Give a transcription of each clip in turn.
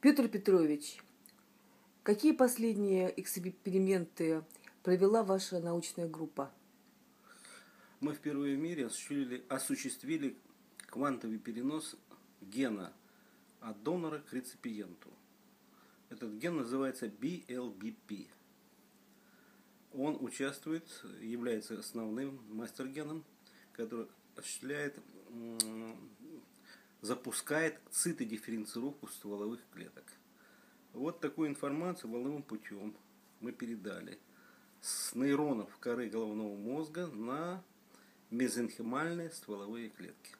Петр Петрович, какие последние эксперименты провела ваша научная группа? Мы впервые в мире осуществили квантовый перенос гена от донора к реципиенту. Этот ген называется BLBP. Он участвует, является основным мастер-геном, который запускает цитодифференцировку стволовых клеток. Вот такую информацию волновым путем мы передали с нейронов коры головного мозга на мезенхимальные стволовые клетки.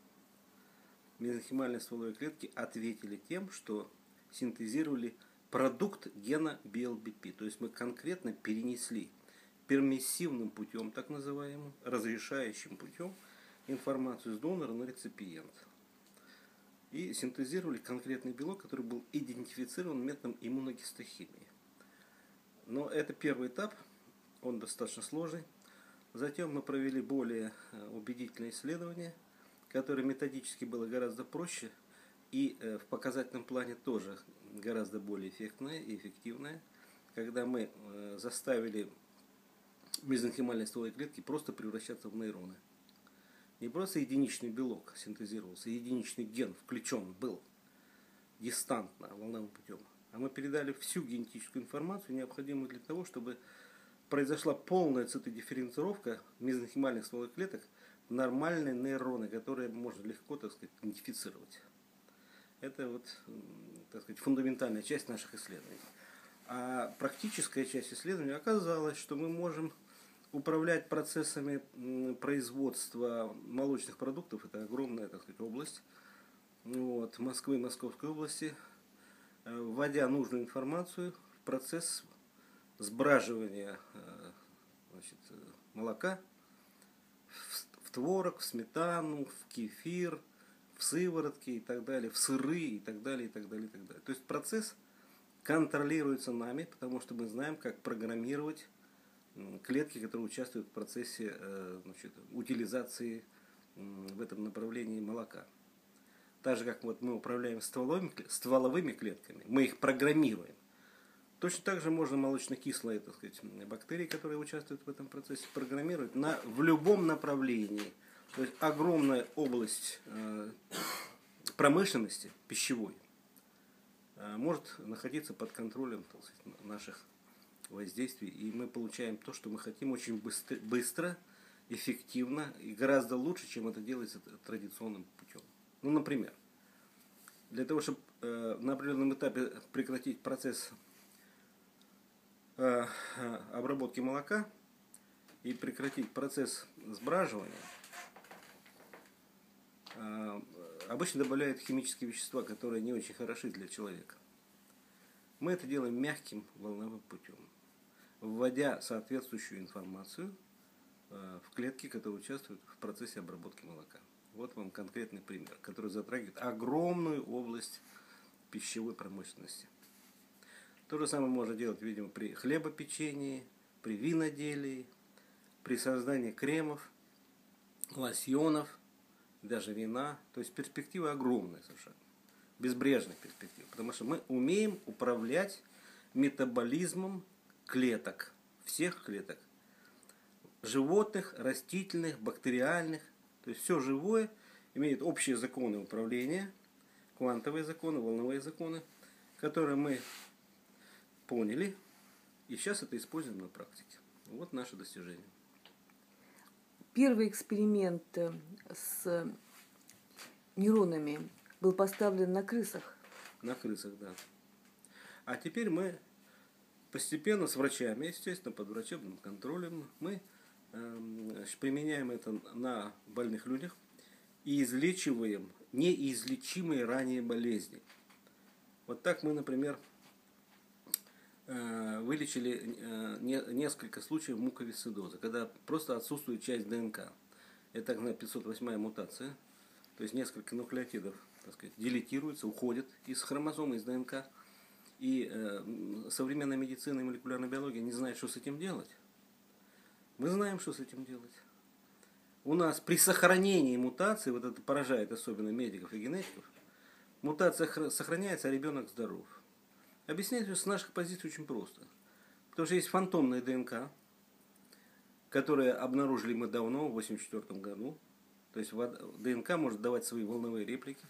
Мезенхимальные стволовые клетки ответили тем, что синтезировали продукт гена BLBP. То есть мы конкретно перенесли пермиссивным путем, так называемым, разрешающим путем, информацию с донора на реципиент. И синтезировали конкретный белок, который был идентифицирован методом иммуногистохимии. Но это первый этап, он достаточно сложный. Затем мы провели более убедительное исследование, которое методически было гораздо проще и в показательном плане тоже гораздо более эффектное и эффективное, когда мы заставили мезенхимальные стволовые клетки просто превращаться в нейроны. Не просто единичный белок синтезировался, единичный ген включен был дистантно, волновым путем. А мы передали всю генетическую информацию, необходимую для того, чтобы произошла полная цитодифференцировка мезенхимальных стволовых клеток в нормальные нейроны, которые можно легко, так сказать, идентифицировать. Это вот, так сказать, фундаментальная часть наших исследований. А практическая часть исследований оказалась, что мы можем управлять процессами производства молочных продуктов. Это огромная, так сказать, область Москвы и Московской области, вводя нужную информацию в процесс сбраживания молока в творог, в сметану, в кефир, в сыворотки и так далее, в сыры и так далее, и так далее, и так далее. То есть процесс контролируется нами, потому что мы знаем, как программировать клетки, которые участвуют в процессе утилизации в этом направлении молока. Так же, как вот мы управляем стволовыми клетками, мы их программируем. Точно так же можно молочно-кислые, так сказать, бактерии, которые участвуют в этом процессе, программировать в любом направлении. То есть огромная область промышленности пищевой может находиться под контролем, так сказать, наших воздействий, и мы получаем то, что мы хотим, очень быстро, эффективно и гораздо лучше, чем это делается традиционным путем. Ну, например, для того, чтобы на определенном этапе прекратить процесс обработки молока и прекратить процесс сбраживания, обычно добавляют химические вещества, которые не очень хороши для человека. Мы это делаем мягким волновым путем, вводя соответствующую информацию в клетки, которые участвуют в процессе обработки молока. Вот вам конкретный пример, который затрагивает огромную область пищевой промышленности. То же самое можно делать, видимо, при хлебопечении, при виноделии, при создании кремов, лосьонов, даже вина. То есть перспективы огромные совершенно, безбрежных перспектив, потому что мы умеем управлять метаболизмом клеток, всех клеток, животных, растительных, бактериальных. То есть все живое имеет общие законы управления, квантовые законы, волновые законы, которые мы поняли, и сейчас это используем на практике. Вот наше достижение. Первый эксперимент с нейронами был поставлен на крысах. На крысах, да. А теперь мы постепенно с врачами, естественно, под врачебным контролем, мы применяем это на больных людях и излечиваем неизлечимые ранее болезни. Вот так мы, например, вылечили несколько случаев муковисцидоза, когда просто отсутствует часть ДНК. Это так называемая 508-я мутация, то есть несколько нуклеотидов, так сказать, делетируются, уходят из хромозомы, из ДНК. И современная медицина и молекулярная биология не знает, что с этим делать. Мы знаем, что с этим делать. У нас при сохранении мутации, вот это поражает особенно медиков и генетиков, мутация сохраняется, а ребенок здоров. Объяснять это с наших позиций очень просто. Потому что есть фантомная ДНК, которую обнаружили мы давно, в 1984 году. То есть ДНК может давать свои волновые реплики.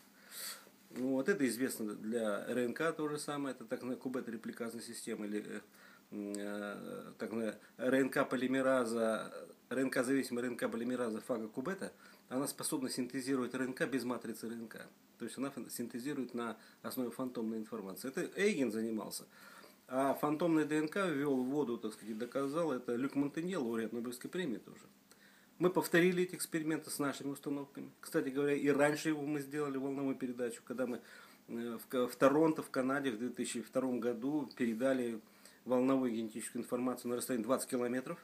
Ну, вот это известно для РНК то же самое. Это так называемая кубет-репликазная система, или так называемая РНК-полимераза, РНК-зависимая РНК-полимераза фагокубета. Она способна синтезировать РНК без матрицы РНК. То есть она синтезирует на основе фантомной информации. Это Эйген занимался. А фантомная ДНК ввел в воду, так сказать, доказал. Это Люк Монтанье, лауреат Нобелевской премии тоже. Мы повторили эти эксперименты с нашими установками. Кстати говоря, и раньше его мы сделали, волновую передачу, когда мы в Торонто, в Канаде в 2002 году передали волновую генетическую информацию на расстоянии 20 километров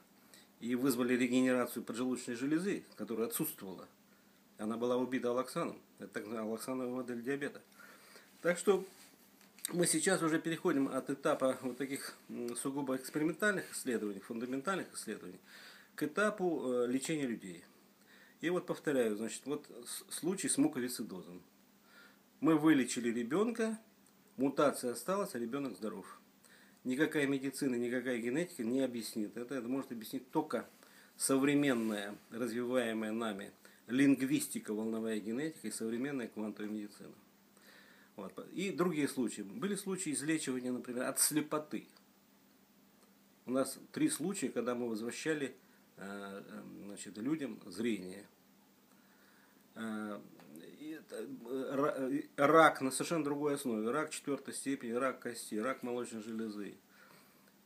и вызвали регенерацию поджелудочной железы, которая отсутствовала. Она была убита алаксаном. Это так называемая алаксановая модель диабета. Так что мы сейчас уже переходим от этапа вот таких сугубо экспериментальных исследований, фундаментальных исследований, к этапу лечения людей. И вот повторяю, значит, вот случай с муковисцидозом. Мы вылечили ребенка, мутация осталась, а ребенок здоров. Никакая медицина, никакая генетика не объяснит. Это может объяснить только современная, развиваемая нами лингвистика, волновая генетика и современная квантовая медицина. Вот. И другие случаи. Были случаи излечивания, например, от слепоты. У нас 3 случая, когда мы возвращали, значит, людям зрение. Рак на совершенно другой основе. Рак 4-й степени, рак кости, рак молочной железы.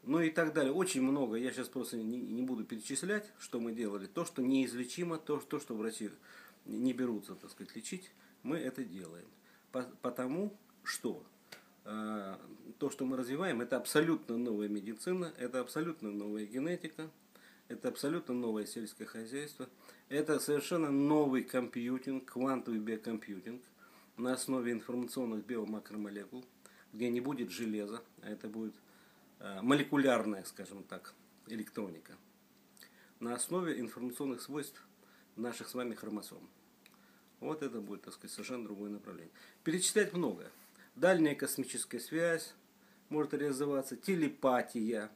Ну и так далее. Очень много. Я сейчас просто не буду перечислять, что мы делали. То, что неизлечимо, то, что в России не берутся, так сказать, лечить, мы это делаем. Потому что то, что мы развиваем, это абсолютно новая медицина, это абсолютно новая генетика. Это абсолютно новое сельское хозяйство. Это совершенно новый компьютинг, квантовый биокомпьютинг на основе информационных биомакромолекул, где не будет железа, а это будет молекулярная, скажем так, электроника. На основе информационных свойств наших с вами хромосом. Вот это будет, так сказать, совершенно другое направление. Перечислять много. Дальняя космическая связь может реализоваться, телепатия.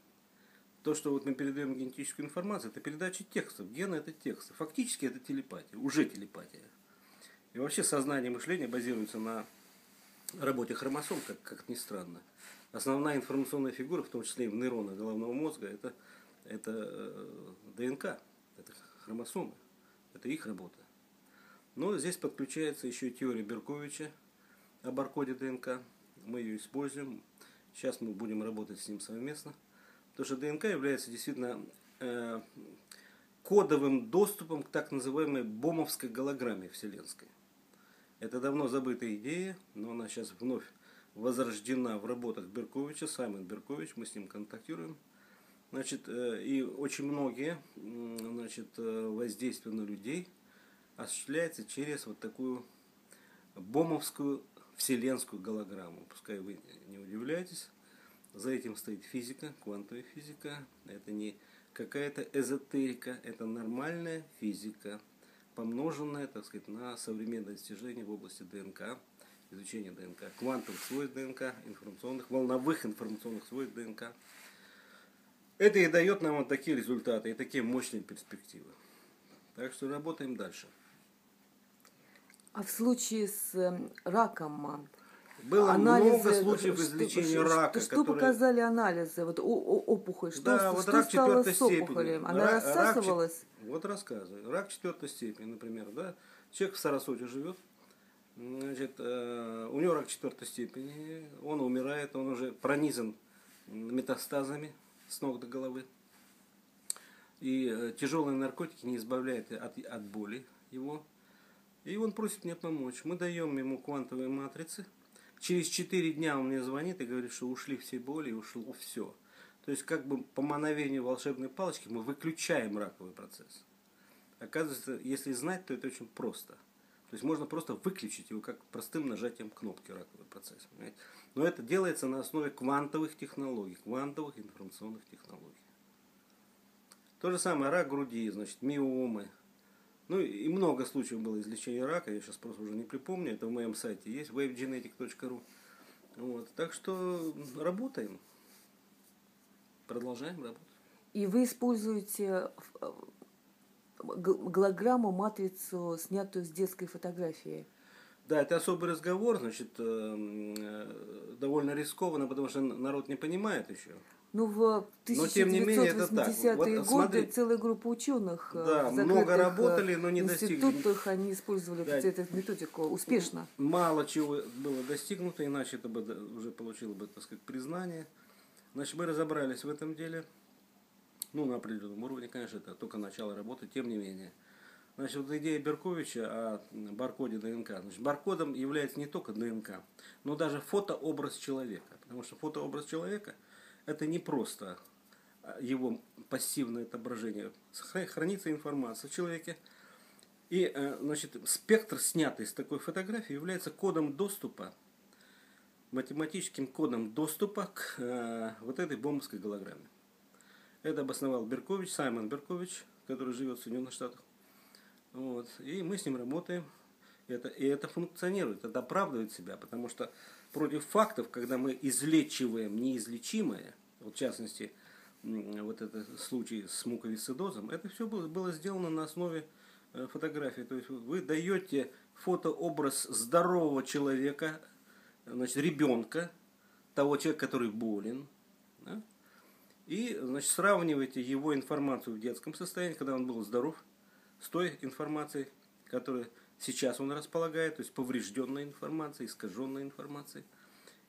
То, что вот мы передаем генетическую информацию, это передача текстов. Гены – это тексты. Фактически это телепатия, уже телепатия. И вообще сознание и мышление базируется на работе хромосом, как ни странно. Основная информационная фигура, в том числе и в нейронах головного мозга, это ДНК, это хромосомы, это их работа. Но здесь подключается еще и теория Берковича о баркоде ДНК. Мы ее используем. Сейчас мы будем работать с ним совместно. Потому что ДНК является действительно кодовым доступом к так называемой бомовской голограмме вселенской. Это давно забытая идея, но она сейчас вновь возрождена в работах Берковича. Саймон Беркович, мы с ним контактируем. Значит, и очень многие, значит, воздействия на людей осуществляется через вот такую бомовскую вселенскую голограмму. Пускай вы не удивляетесь. За этим стоит физика, квантовая физика. Это не какая-то эзотерика, это нормальная физика, помноженная, так сказать, на современные достижения в области ДНК, изучения ДНК, квантовых свойств ДНК, информационных, волновых информационных свойств ДНК. Это и дает нам вот такие результаты и такие мощные перспективы. Так что работаем дальше. А в случае с раком... Было анализы, много случаев излечения рака. Что которые... показали анализы? Вот опухоль, что, да, вот что рак стало с опухолем? Она рассасывалась? Вот рассказываю. Рак 4-й степени, например. Да? Человек в Сарасоте живет. Значит, у него рак 4-й степени. Он умирает. Он уже пронизан метастазами с ног до головы. И тяжелые наркотики не избавляют от боли его. И он просит мне помочь. Мы даем ему квантовые матрицы. Через 4 дня он мне звонит и говорит, что ушли все боли, ушло все. То есть как бы по мановению волшебной палочки мы выключаем раковый процесс. Оказывается, если знать, то это очень просто. То есть можно просто выключить его как простым нажатием кнопки раковый процесс. Понимаете? Но это делается на основе квантовых технологий, квантовых информационных технологий. То же самое рак груди, значит, миомы. Ну и много случаев было излечения рака, я сейчас просто уже не припомню, это в моем сайте есть, wavegenetics.ru. Вот. Так что работаем. Продолжаем работать. И вы используете голограмму, матрицу, снятую с детской фотографии. Да, это особый разговор, значит, довольно рискованно, потому что народ не понимает еще. Ну, в 1980-е годы смотри, целая группа ученых в закрытых институтах, они использовали эту методику успешно. Мало чего было достигнуто, иначе это бы уже получило бы, так сказать, признание. Значит, мы разобрались в этом деле. Ну, на определенном уровне, конечно, это только начало работы, тем не менее. Значит, вот идея Берковича о баркоде ДНК. Значит, баркодом является не только ДНК, но даже фотообраз человека. Потому что фотообраз человека – это не просто его пассивное отображение. Хранится информация о человеке. И, значит, спектр, снятый с такой фотографии, является кодом доступа, математическим кодом доступа к вот этой бомбовской голограмме. Это обосновал Беркович, Саймон Беркович, который живет в Соединенных Штатах. Вот. И мы с ним работаем. И это функционирует, это оправдывает себя, потому что против фактов, когда мы излечиваем неизлечимое, вот в частности, вот этот случай с муковисцидозом, это все было сделано на основе фотографии. То есть вы даете фотообраз здорового человека, значит, ребенка, того человека, который болен, да? И, значит, сравниваете его информацию в детском состоянии, когда он был здоров, с той информацией, которой сейчас он располагает, то есть поврежденной информацией, искаженной информацией.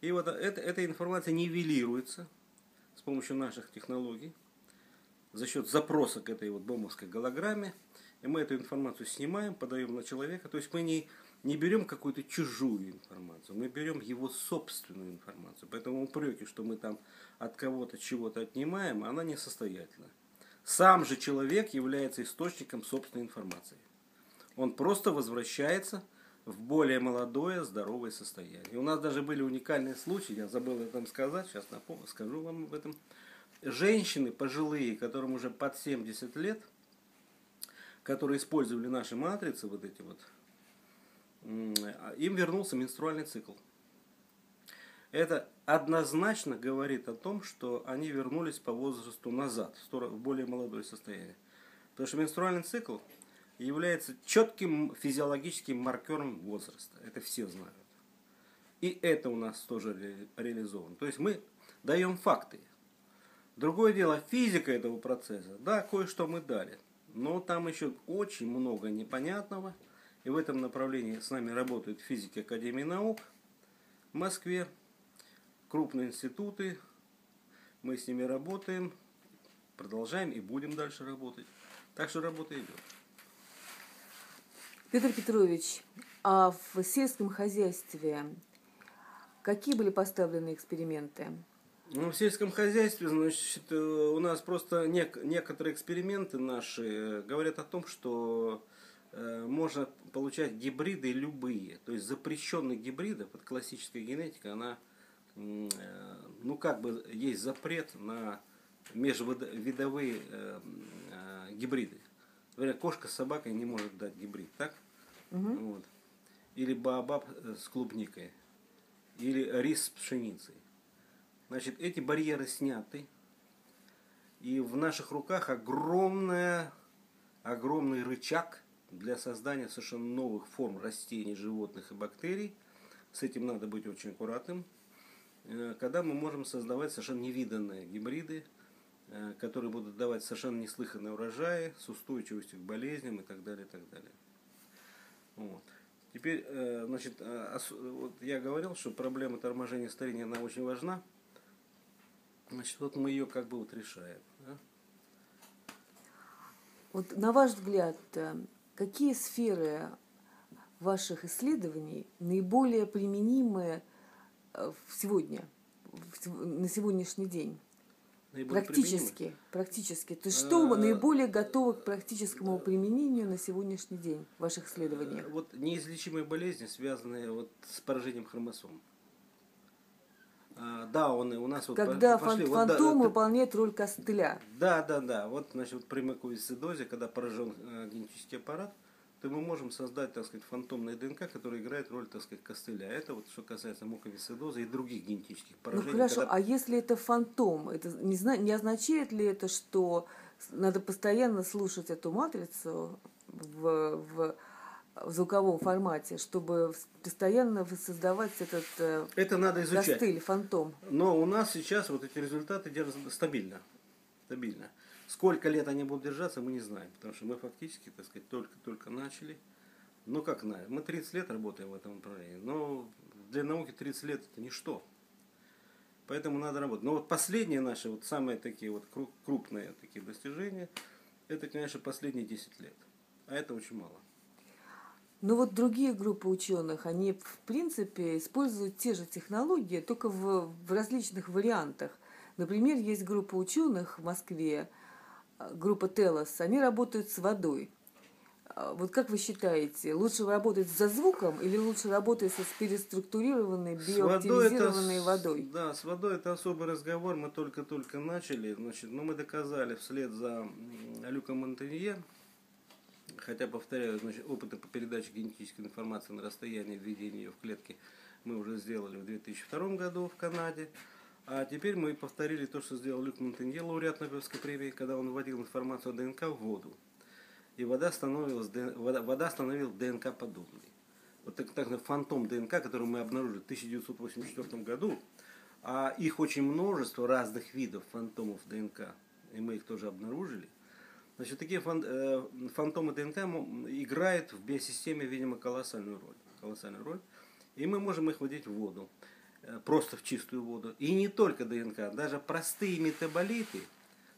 И вот эта информация нивелируется с помощью наших технологий за счет запроса к этой вот бомбовской голограмме. И мы эту информацию снимаем, подаем на человека. То есть мы не берем какую-то чужую информацию, мы берем его собственную информацию. Поэтому упреки, что мы там от кого-то чего-то отнимаем, она несостоятельна. Сам же человек является источником собственной информации. Он просто возвращается в более молодое, здоровое состояние. И у нас даже были уникальные случаи, я забыл об этом сказать, сейчас напомню, скажу вам об этом. Женщины пожилые, которым уже под 70 лет, которые использовали наши матрицы, вот эти вот, им вернулся менструальный цикл. Это однозначно говорит о том, что они вернулись по возрасту назад, в более молодое состояние. Потому что менструальный цикл является четким физиологическим маркером возраста. Это все знают. И это у нас тоже реализовано. То есть мы даем факты. Другое дело, физика этого процесса. Да, кое-что мы дали. Но там еще очень много непонятного. И в этом направлении с нами работают физики Академии наук в Москве. Крупные институты, мы с ними работаем, продолжаем и будем дальше работать. Так что работа идет. Петр Петрович, а в сельском хозяйстве какие были поставлены эксперименты? Ну, в сельском хозяйстве, значит, у нас просто некоторые эксперименты наши говорят о том, что можно получать гибриды любые. То есть запрещенных гибридов, вот классическая генетика, она... ну, как бы есть запрет на межвидовые гибриды. Говорят, кошка с собакой не может дать гибрид, так? Угу. Вот. Или баобаб с клубникой. Или рис с пшеницей. Значит, эти барьеры сняты. И в наших руках огромный рычаг для создания совершенно новых форм растений, животных и бактерий. С этим надо быть очень аккуратным. Когда мы можем создавать совершенно невиданные гибриды, которые будут давать совершенно неслыханные урожаи, с устойчивостью к болезням и так далее, и так далее. Вот. Теперь, значит, вот я говорил, что проблема торможения старения, она очень важна. Значит, вот мы ее как бы вот решаем. Да? Вот на ваш взгляд, какие сферы ваших исследований наиболее применимы сегодня, на сегодняшний день? Наиболее практически. То есть что наиболее готово к практическому применению на сегодняшний день в ваших исследованиях? Вот неизлечимые болезни, связанные вот с поражением хромосом. Да, у нас вот когда пошли, фантом вот, да, выполняет роль костыля. Да. Вот, значит, при муковисцидозе, когда поражен генетический аппарат, то мы можем создать, так сказать, фантомные ДНК, которые играют роль, так сказать, костыля. Это вот что касается муковисцидоза и других генетических поражений. Ну, хорошо, когда... а если это фантом, это не означает ли это, что надо постоянно слушать эту матрицу в звуковом формате, чтобы постоянно создавать этот костыль, фантом? Но у нас сейчас вот эти результаты держатся стабильно. Сколько лет они будут держаться, мы не знаем, потому что мы фактически, так сказать, только начали. Ну как знаем, мы 30 лет работаем в этом направлении, но для науки 30 лет это ничто. Поэтому надо работать. Но вот последние наши, вот самые такие вот крупные такие достижения, это, конечно, последние 10 лет. А это очень мало. Но вот другие группы ученых, они в принципе используют те же технологии, только в различных вариантах. Например, есть группа ученых в Москве, группа Телос, они работают с водой. Вот как вы считаете, лучше работать со звуком или лучше работать с переструктурированной, биоактивизированной водой? Да, с водой это особый разговор, мы только-только начали. Значит, но мы доказали вслед за Люком Монтанье, хотя, повторяю, значит, опыты по передаче генетической информации на расстоянии введения ее в клетки мы уже сделали в 2002 году в Канаде. А теперь мы повторили то, что сделал Люк Монтанье, лауреат Нобелевской премии, когда он вводил информацию о ДНК в воду. И вода становилась ДНК-подобной. Вот так фантом ДНК, который мы обнаружили в 1984 году, а их очень множество разных видов фантомов ДНК, и мы их тоже обнаружили. Значит, такие фантомы ДНК играют в биосистеме, видимо, колоссальную роль. И мы можем их вводить в воду. Просто в чистую воду. И не только ДНК, даже простые метаболиты,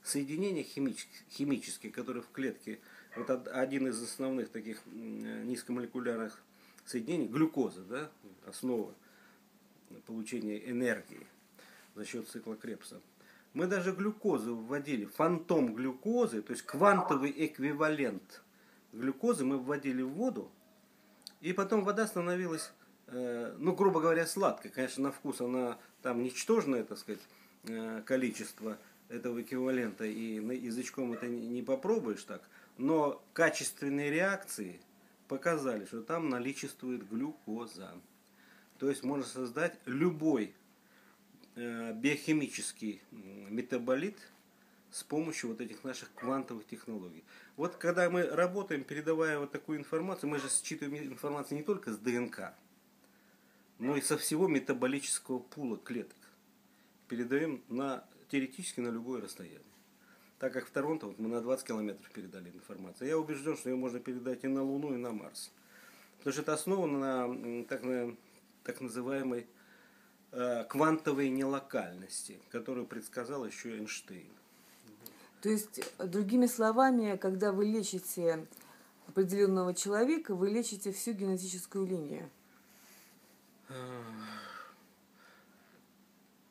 соединения химические, которые в клетке, вот один из основных таких низкомолекулярных соединений, глюкоза, да, основа получения энергии за счет цикла Крепса. Мы даже глюкозу вводили, фантом глюкозы, то есть квантовый эквивалент глюкозы мы вводили в воду, и потом вода становилась... ну, грубо говоря, сладкая. Конечно, на вкус она там ничтожное, так сказать, количество этого эквивалента, и язычком это не попробуешь так, но качественные реакции показали, что там наличествует глюкоза. То есть можно создать любой биохимический метаболит с помощью вот этих наших квантовых технологий. Вот когда мы работаем, передавая вот такую информацию, мы же считываем информацию не только с ДНК, но и со всего метаболического пула клеток. Передаем теоретически на любое расстояние. Так как в Торонто вот мы на 20 километров передали информацию. Я убежден, что ее можно передать и на Луну, и на Марс. Потому что это основано на так называемой квантовой нелокальности, которую предсказал еще Эйнштейн. То есть, другими словами, когда вы лечите определенного человека, вы лечите всю генетическую линию.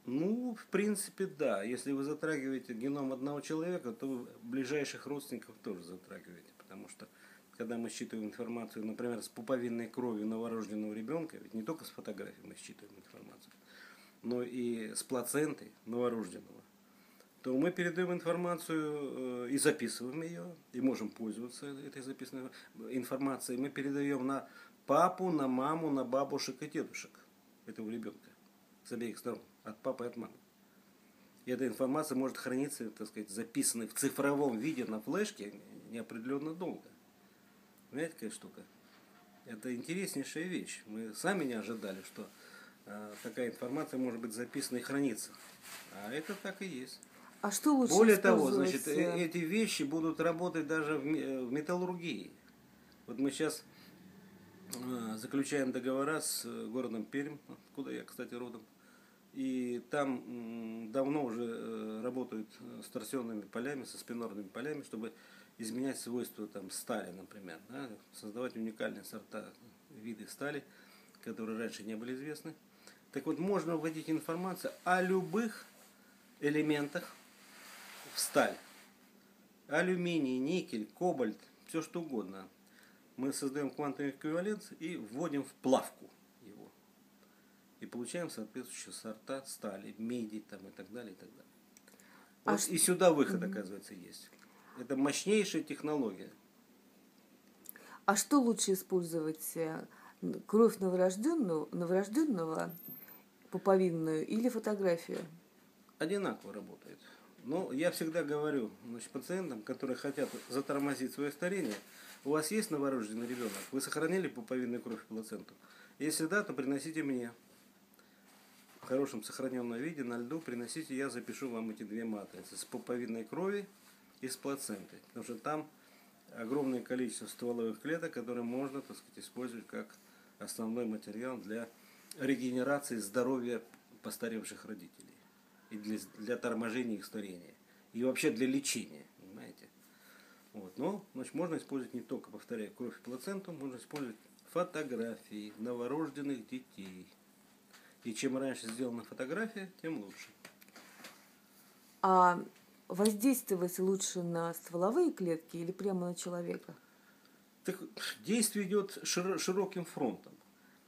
Ну, в принципе, да. Если вы затрагиваете геном одного человека, то вы ближайших родственников тоже затрагиваете. Потому что, когда мы считываем информацию, например, с пуповинной крови новорожденного ребенка, ведь не только с фотографии мы считываем информацию, но и с плаценты новорожденного, то мы передаем информацию и записываем ее, и можем пользоваться этой записанной информацией. Мы передаем на папу, на маму, на бабушек и дедушек этого ребенка с обеих сторон, от папы и от мамы. И эта информация может храниться, так сказать, записанной в цифровом виде на флешке неопределенно долго. Понимаете, какая штука? Это интереснейшая вещь. Мы сами не ожидали, что такая информация может быть записана и хранится. А это так и есть. А что лучше использовать? Более того, значит, эти вещи будут работать даже в металлургии. Вот мы сейчас заключаем договора с городом Пермь, откуда я, кстати, родом. И там давно уже работают с торсионными полями, со спинорными полями, чтобы изменять свойства там стали, например, да? Создавать уникальные сорта, виды стали, которые раньше не были известны. Так вот, можно вводить информацию о любых элементах в сталь. Алюминий, никель, кобальт, все что угодно. Мы создаем квантовый эквивалент и вводим в плавку его. И получаем соответствующие сорта стали, меди там, и так далее, и так далее. А вот и сюда выход, оказывается, есть. Это мощнейшая технология. А что лучше использовать? Кровь новорожденного, пуповинную или фотографию? Одинаково работает. Но я всегда говорю, значит, пациентам, которые хотят затормозить свое старение, у вас есть новорожденный ребенок? Вы сохранили пуповинную кровь и плаценту? Если да, то приносите мне. В хорошем сохраненном виде, на льду, приносите, я запишу вам эти две матрицы с пуповинной крови и с плацентой. Потому что там огромное количество стволовых клеток, которые можно, так сказать, использовать как основной материал для регенерации здоровья постаревших родителей. И для торможения их старения. И вообще для лечения, понимаете. Вот. Но, значит, можно использовать не только, повторяю, кровь и плаценту, можно использовать фотографии новорожденных детей. И чем раньше сделана фотография, тем лучше. А воздействовать лучше на стволовые клетки или прямо на человека? Так, действие идет широким фронтом.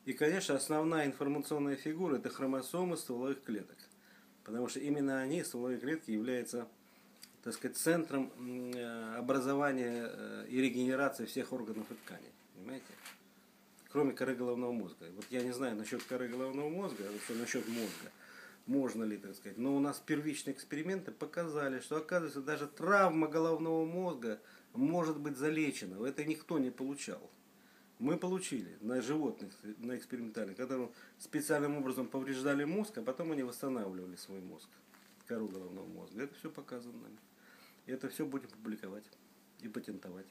И, конечно, основная информационная фигура – это хромосомы стволовых клеток. Потому что именно они, стволовые клетки, являются, так сказать, центром образования и регенерации всех органов и тканей. Понимаете? Кроме коры головного мозга. Вот я не знаю насчет коры головного мозга, а что насчет мозга. Можно ли, так сказать. Но у нас первичные эксперименты показали, что, оказывается, даже травма головного мозга может быть залечена. Это никто не получал. Мы получили на животных, на экспериментальных, которым специальным образом повреждали мозг, а потом они восстанавливали свой мозг, кору головного мозга. Это все показано нами. Это все будем публиковать и патентовать.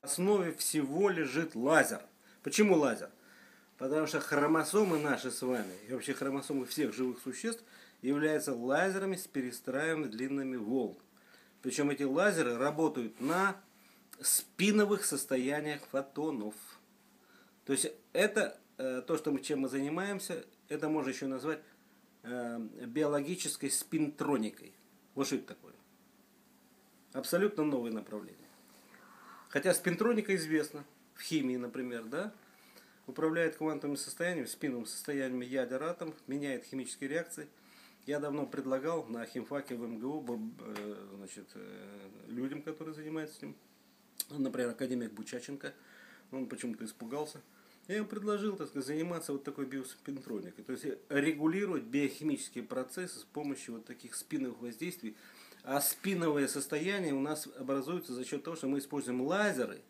В основе всего лежит лазер. Почему лазер? Потому что хромосомы наши с вами, и вообще хромосомы всех живых существ, являются лазерами с перестраиваемыми длинными волн. Причем эти лазеры работают на спиновых состояниях фотонов. То есть это то, что мы, чем мы занимаемся, это можно еще назвать биологической спинтроникой. Вот что это такое. Абсолютно новое направление. Хотя спинтроника известна в химии, например, да, управляет квантовым состоянием, спиновым состоянием ядер атом, меняет химические реакции. Я давно предлагал на химфаке в МГУ, значит, людям, которые занимаются этим, например, академик Бучаченко, он почему-то испугался. Я ему предложил, так сказать, заниматься вот такой биоспинтроникой, то есть регулировать биохимические процессы с помощью вот таких спиновых воздействий. А спиновое состояние у нас образуется за счет того, что мы используем лазеры,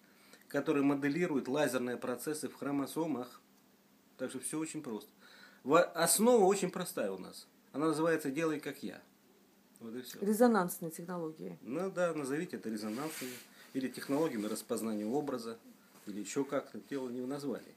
которые моделируют лазерные процессы в хромосомах. Так что все очень просто. Основа очень простая у нас. Она называется «Делай как я». Вот и все. Резонансные технологии. Ну да, назовите это резонансными. Или технологиями распознания образа, или еще как-то, дело не в названии.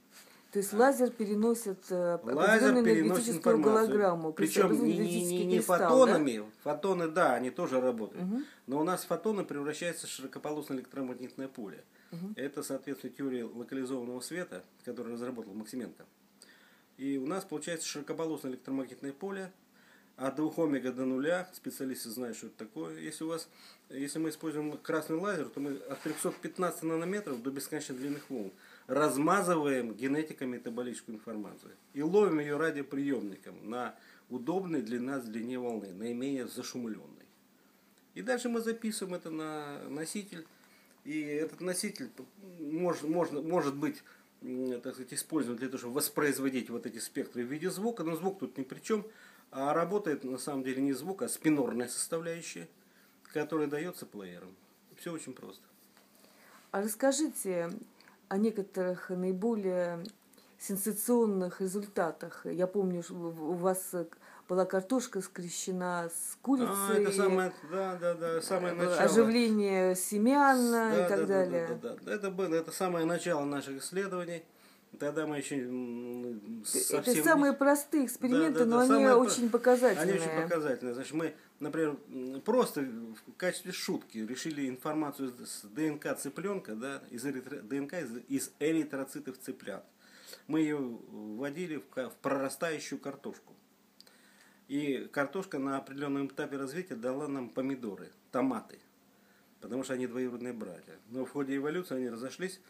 То есть лазер переносит энергетическую голограмму. Причем не фотонами, да? Фотоны, да, они тоже работают. Угу. Но у нас фотоны превращаются в широкополосное электромагнитное поле. Угу. Это соответствует теории локализованного света, которую разработал Максименко. И у нас получается широкополосное электромагнитное поле, от 2 омега до 0, специалисты знают, что это такое. Если мы используем красный лазер, то мы от 315 нанометров до бесконечно длинных волн размазываем генетико-метаболическую информацию. И ловим ее радиоприемником на удобной для нас длине волны, наименее зашумленной. И дальше мы записываем это на носитель. И этот носитель может быть, так сказать, использован для того, чтобы воспроизводить вот эти спектры в виде звука. Но звук тут ни при чем. А работает на самом деле не звук, а спинорная составляющая, которая дается плеером. Все очень просто. А расскажите о некоторых наиболее сенсационных результатах. Я помню, что у вас была картошка скрещена с курицей. Это самое, да, самое начало. Оживление семян, и так далее. Да. Это самое начало наших исследований. Тогда мы еще совсем... Это самые простые эксперименты, но они очень показательные. Они очень показательные. Значит, мы, например, просто в качестве шутки решили информацию с ДНК цыпленка, да, из эритроцитов цыплят. Мы ее вводили в прорастающую картошку. И картошка на определенном этапе развития дала нам помидоры, томаты. Потому что они двоюродные братья. Но в ходе эволюции они разошлись.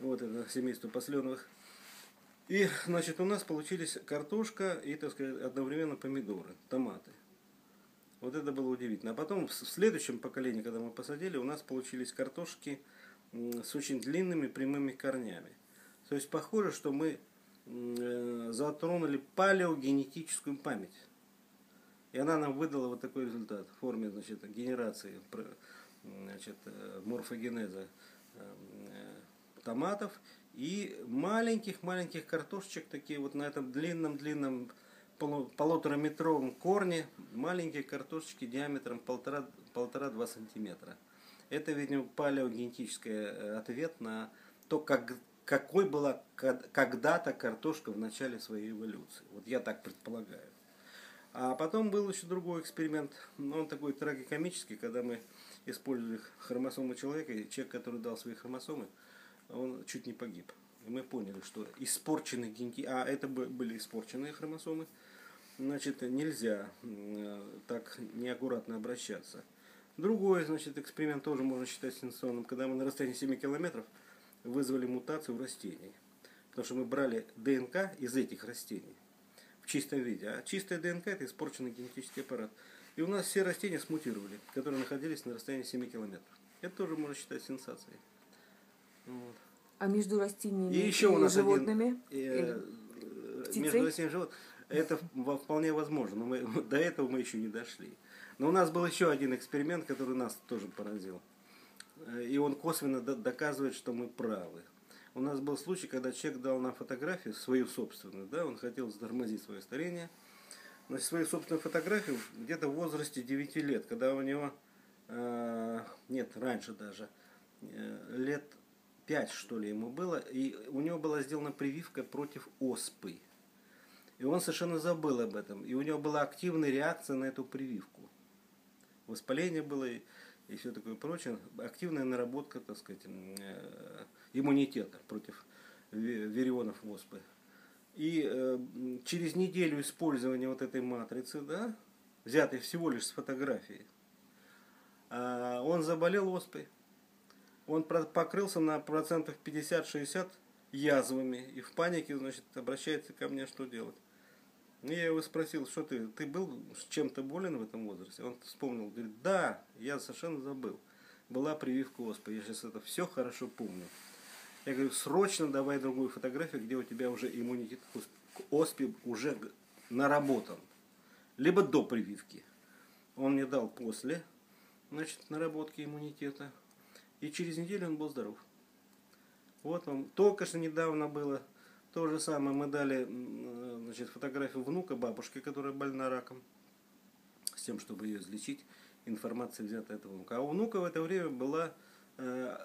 Вот это семейство посленовых. И, значит, у нас получились картошка и, так сказать, одновременно помидоры, томаты. Вот это было удивительно. А потом в следующем поколении, когда мы посадили, у нас получились картошки с очень длинными прямыми корнями. То есть похоже, что мы затронули палеогенетическую память. И она нам выдала вот такой результат в форме, значит, генерации, значит, морфогенеза томатов и маленьких картошечек, такие вот на этом длинном полутораметровом корне, маленькие картошечки диаметром 1,5-2 сантиметра. Это, видимо, палеогенетический ответ на то, какой была когда-то картошка в начале своей эволюции. Вот я так предполагаю. А потом был еще другой эксперимент, но он такой трагикомический, когда мы использовали хромосомы человека, и человек, который дал свои хромосомы, он чуть не погиб. И мы поняли, что испорченные генетические, а это были испорченные хромосомы, значит, нельзя так неаккуратно обращаться. Другой, значит, эксперимент тоже можно считать сенсационным, когда мы на расстоянии 7 километров вызвали мутацию в растении. Потому что мы брали ДНК из этих растений в чистом виде. А чистая ДНК — это испорченный генетический аппарат. И у нас все растения смутировали, которые находились на расстоянии 7 километров. Это тоже можно считать сенсацией. Вот. А между растениями и еще у нас животными? Между растениями и животными. Это вполне возможно, но до этого мы еще не дошли. Но у нас был еще один эксперимент, который нас тоже поразил. И он косвенно доказывает, что мы правы. У нас был случай, когда человек дал нам фотографию, свою собственную, да, он хотел затормозить свое старение. Значит, свою собственную фотографию где-то в возрасте 9 лет, когда у него, нет, раньше даже, лет 5, что ли, ему было, и у него была сделана прививка против оспы. И он совершенно забыл об этом. И у него была активная реакция на эту прививку. Воспаление было и все такое прочее. Активная наработка, так сказать, иммунитета против вирионов оспы. И через неделю использования вот этой матрицы, да, взятой всего лишь с фотографии, он заболел оспой. Он покрылся на процентов 50-60 язвами и в панике, значит, обращается ко мне, что делать. И я его спросил, что ты был чем-то болен в этом возрасте? Он вспомнил, говорит, да, я совершенно забыл. Была прививка оспы, я сейчас это все хорошо помню. Я говорю, срочно давай другую фотографию, где у тебя уже иммунитет к оспе уже наработан. Либо до прививки. Он мне дал после, значит, наработки иммунитета. И через неделю он был здоров. Вот вам. Только что недавно было то же самое. Мы дали, значит, фотографию внука бабушки, которая больна раком, с тем, чтобы ее излечить. Информация взята от этого внука. А у внука в это время была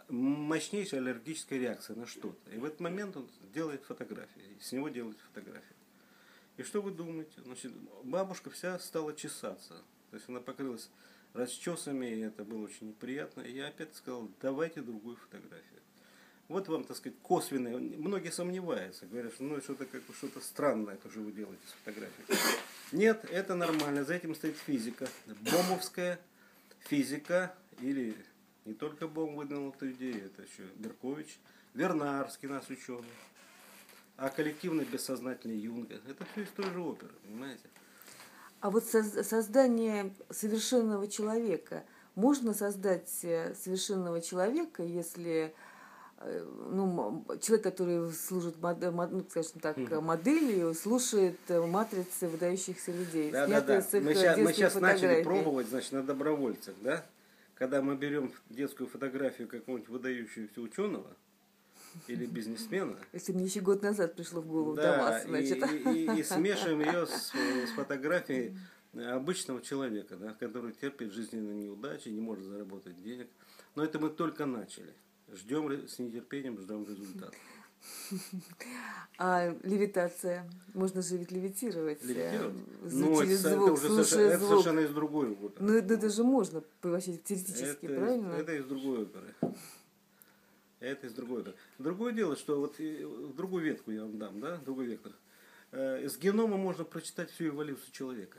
мощнейшая аллергическая реакция на что-то. И в этот момент он делает фотографии. С него делают фотографии. И что вы думаете? Значит, бабушка вся стала чесаться. То есть она покрылась расчесами, и это было очень неприятно. И я опять сказал, давайте другую фотографию. Вот вам, так сказать, косвенные. Многие сомневаются, говорят, что ну, что-то странное тоже вы делаете с фотографией. Нет, это нормально, за этим стоит физика. Бомовская физика, или не только Бом выдвинул эту идею, это еще Беркович, Вернарский нас ученый, а коллективный бессознательный Юнга. Это все из той же оперы, понимаете? А вот создание совершенного человека. Можно создать совершенного человека, если... Ну, человек, который служит, ну, скажем так, моделью, слушает матрицы выдающихся людей. Да. Мы сейчас начали пробовать, значит, на добровольцах, да? Когда мы берем детскую фотографию какого-нибудь выдающегося ученого или бизнесмена. Если мне еще год назад пришло в голову, да, и смешиваем ее с фотографией обычного человека, да, который терпит жизненные неудачи, не может заработать денег. Но это мы только начали. Ждем с нетерпением, ждем результат. А левитация? Можно же ведь левитировать. Через звук, слушая звук. Это совершенно из другой оперы. Ну, это же можно вообще теоретически, правильно? Это из другой оперы. Другое дело, что вот другую ветку я вам дам, да, другой вектор. С генома можно прочитать всю эволюцию человека.